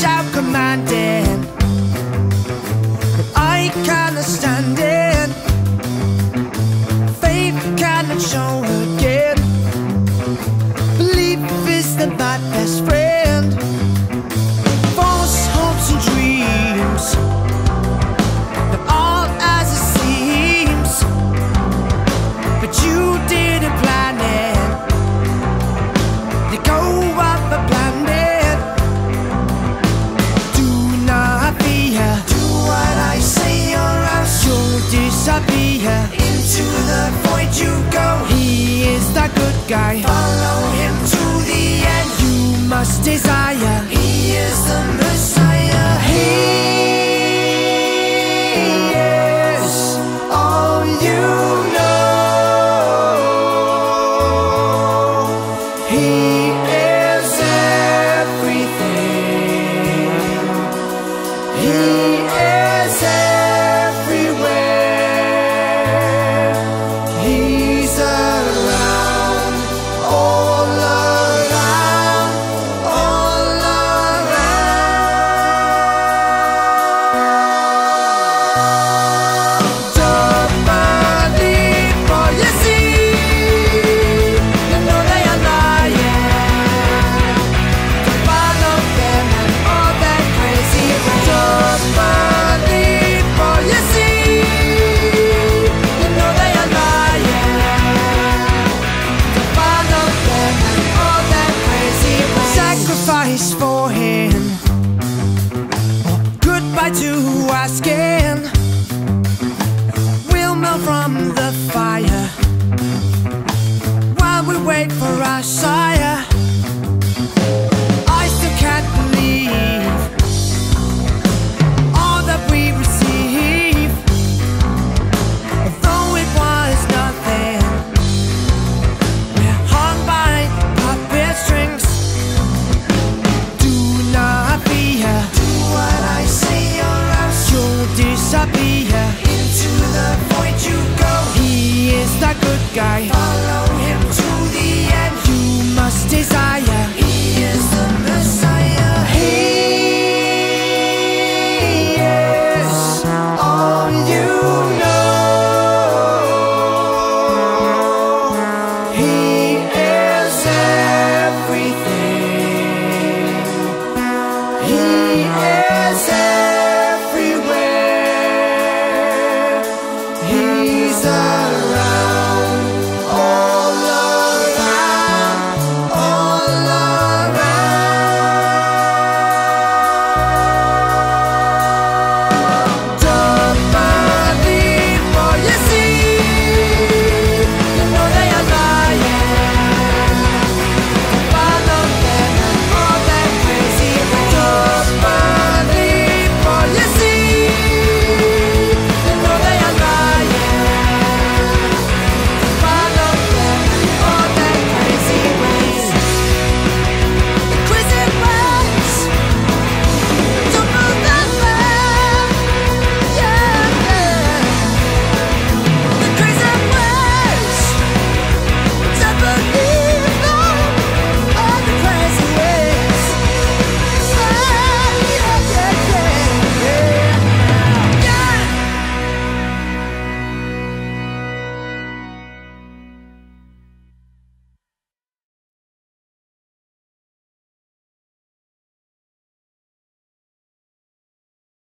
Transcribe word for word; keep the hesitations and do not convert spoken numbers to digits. shout commanding, I cannot stand it. Faith cannot show again. Belief is the bad best friend. False hopes and dreams, they're all as it seems. But you didn't plan it. They go up a planet. Do not fear. Do what I say or else you'll disappear. Into the void you go. He is the good guy. Follow him to the end. You must desire. He is the Messiah. He for him, oh, goodbye to our skin. We'll melt from the fire while we wait for our sire.